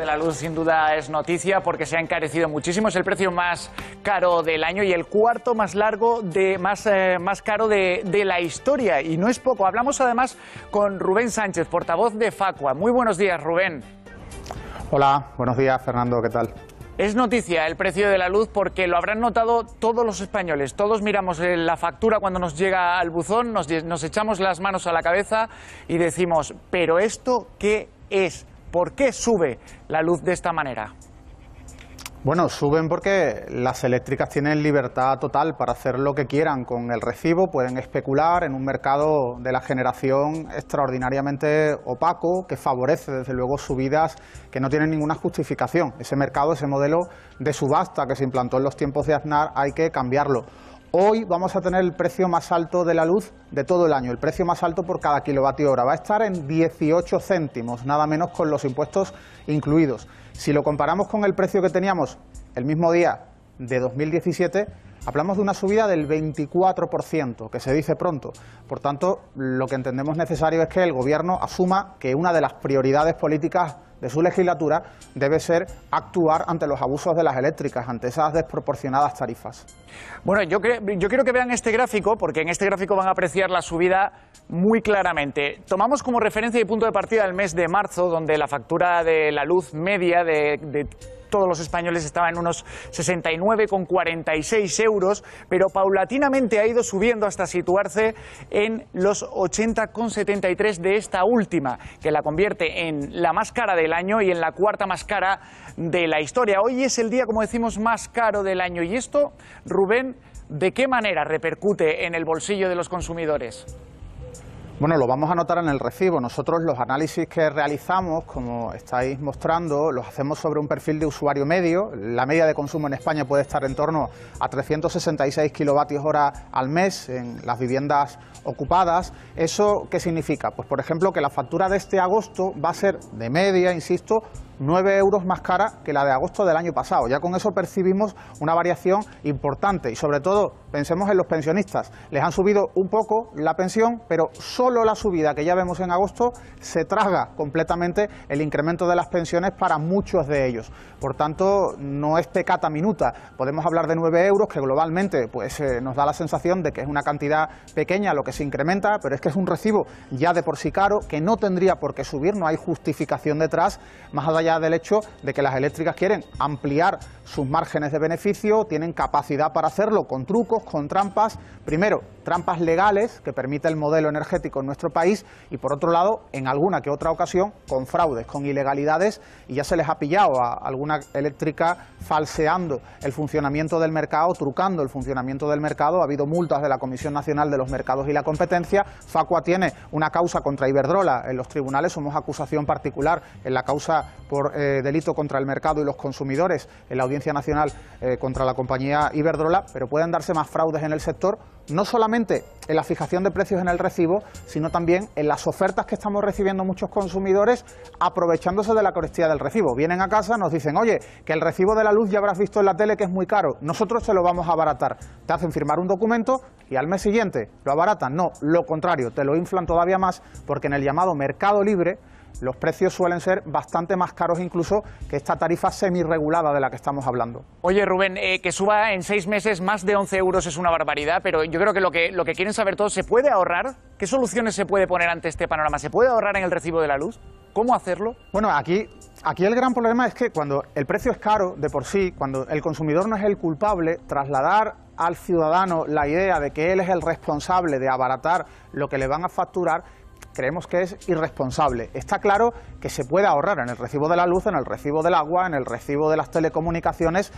de la luz sin duda es noticia porque se ha encarecido muchísimo. Es el precio más caro del año y el cuarto más largo, más caro de la historia. Y no es poco. Hablamos además con Rubén Sánchez, portavoz de Facua. Muy buenos días, Rubén. Hola, buenos días, Fernando. ¿Qué tal? Es noticia el precio de la luz porque lo habrán notado todos los españoles. Todos miramos la factura cuando nos llega al buzón, nos echamos las manos a la cabeza y decimos, ¿pero esto qué es? ¿Por qué sube la luz de esta manera? Bueno, suben porque las eléctricas tienen libertad total para hacer lo que quieran con el recibo, pueden especular en un mercado de la generación extraordinariamente opaco, que favorece desde luego subidas que no tienen ninguna justificación. Ese mercado, ese modelo de subasta que se implantó en los tiempos de Aznar, hay que cambiarlo. Hoy vamos a tener el precio más alto de la luz de todo el año, el precio más alto por cada kilovatio hora. Va a estar en 18 céntimos, nada menos, con los impuestos incluidos. Si lo comparamos con el precio que teníamos el mismo día de 2017, hablamos de una subida del 24%, que se dice pronto. Por tanto, lo que entendemos necesario es que el Gobierno asuma que una de las prioridades políticas de su legislatura debe ser actuar ante los abusos de las eléctricas, ante esas desproporcionadas tarifas. Bueno, yo quiero que vean este gráfico, porque en este gráfico van a apreciar la subida muy claramente. Tomamos como referencia y punto de partida el mes de marzo, donde la factura de la luz media de todos los españoles estaba en unos 69,46 euros, pero paulatinamente ha ido subiendo hasta situarse en los 80,73 de esta última, que la convierte en la más cara del año y en la cuarta más cara de la historia. Hoy es el día, como decimos, más caro del año. Y esto, Rubén, ¿de qué manera repercute en el bolsillo de los consumidores? Bueno, lo vamos a notar en el recibo. Nosotros los análisis que realizamos, como estáis mostrando, los hacemos sobre un perfil de usuario medio. La media de consumo en España puede estar en torno a 366 kilovatios hora al mes en las viviendas ocupadas. ¿Eso qué significa? Pues, por ejemplo, que la factura de este agosto va a ser de media, insisto, 9 euros más cara que la de agosto del año pasado. Ya con eso percibimos una variación importante y, sobre todo, pensemos en los pensionistas. Les han subido un poco la pensión, pero solo la subida que ya vemos en agosto se traga completamente el incremento de las pensiones para muchos de ellos. Por tanto, no es peccata minuta. Podemos hablar de 9 euros, que globalmente pues, nos da la sensación de que es una cantidad pequeña lo que se incrementa, pero es que es un recibo ya de por sí caro, que no tendría por qué subir, no hay justificación detrás, más allá del hecho de que las eléctricas quieren ampliar sus márgenes de beneficio, tienen capacidad para hacerlo con trucos, con trampas, primero, trampas legales que permite el modelo energético en nuestro país y, por otro lado, en alguna que otra ocasión, con fraudes, con ilegalidades, y ya se les ha pillado a alguna eléctrica falseando el funcionamiento del mercado, trucando el funcionamiento del mercado. Ha habido multas de la Comisión Nacional de los Mercados y la Competencia. Facua tiene una causa contra Iberdrola en los tribunales, somos acusación particular en la causa por delito contra el mercado y los consumidores en la Audiencia Nacional contra la compañía Iberdrola, pero pueden darse más fraudes en el sector, no solamente en la fijación de precios en el recibo, sino también en las ofertas que estamos recibiendo muchos consumidores aprovechándose de la carestía del recibo. Vienen a casa, nos dicen, oye, que el recibo de la luz ya habrás visto en la tele que es muy caro, nosotros se lo vamos a abaratar. Te hacen firmar un documento y al mes siguiente lo abaratan. No, lo contrario, te lo inflan todavía más, porque en el llamado mercado libre los precios suelen ser bastante más caros incluso que esta tarifa semirregulada de la que estamos hablando. Oye, Rubén, que suba en 6 meses más de 11 euros es una barbaridad, pero yo creo que lo que quieren saber todos, ¿se puede ahorrar? ¿Qué soluciones se puede poner ante este panorama? ¿Se puede ahorrar en el recibo de la luz? ¿Cómo hacerlo? Bueno, aquí el gran problema es que cuando el precio es caro de por sí, cuando el consumidor no es el culpable, trasladar al ciudadano la idea de que él es el responsable de abaratar lo que le van a facturar, creemos que es irresponsable. Está claro que se puede ahorrar en el recibo de la luz, en el recibo del agua, en el recibo de las telecomunicaciones,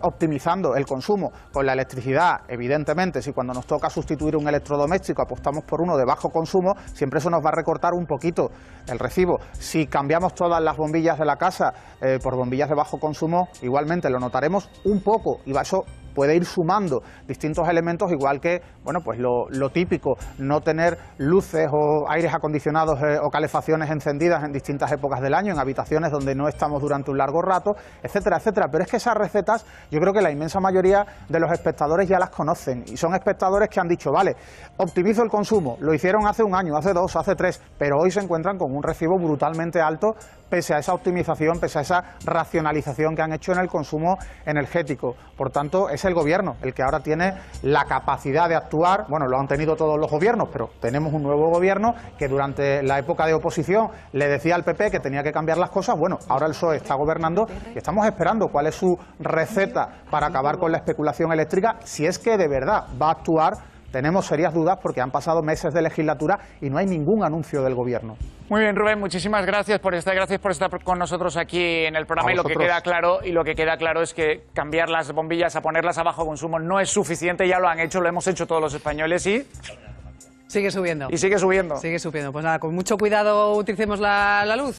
optimizando el consumo con la electricidad. Evidentemente, si cuando nos toca sustituir un electrodoméstico apostamos por uno de bajo consumo, siempre eso nos va a recortar un poquito el recibo. Si cambiamos todas las bombillas de la casa por bombillas de bajo consumo, igualmente lo notaremos un poco, y eso puede ir sumando distintos elementos, igual que, bueno, pues lo típico, no tener luces o aires acondicionados o calefacciones encendidas en distintas épocas del año, en habitaciones donde no estamos durante un largo rato, etcétera, etcétera. Pero es que esas recetas yo creo que la inmensa mayoría de los espectadores ya las conocen, y son espectadores que han dicho, vale, optimizo el consumo, lo hicieron hace un año, hace dos, hace tres, pero hoy se encuentran con un recibo brutalmente alto pese a esa optimización, pese a esa racionalización que han hecho en el consumo energético. Por tanto, es el Gobierno el que ahora tiene la capacidad de actuar. Bueno, lo han tenido todos los gobiernos, pero tenemos un nuevo Gobierno que durante la época de oposición le decía al PP que tenía que cambiar las cosas. Bueno, ahora el PSOE está gobernando y estamos esperando cuál es su receta para acabar con la especulación eléctrica, si es que de verdad va a actuar. Tenemos serias dudas porque han pasado meses de legislatura y no hay ningún anuncio del Gobierno. Muy bien, Rubén, muchísimas gracias por estar con nosotros aquí en el programa. Y lo que queda claro es que cambiar las bombillas a ponerlas a bajo consumo no es suficiente, ya lo han hecho, lo hemos hecho todos los españoles y... sigue subiendo. Y sigue subiendo. Sigue subiendo. Pues nada, con mucho cuidado utilicemos la luz.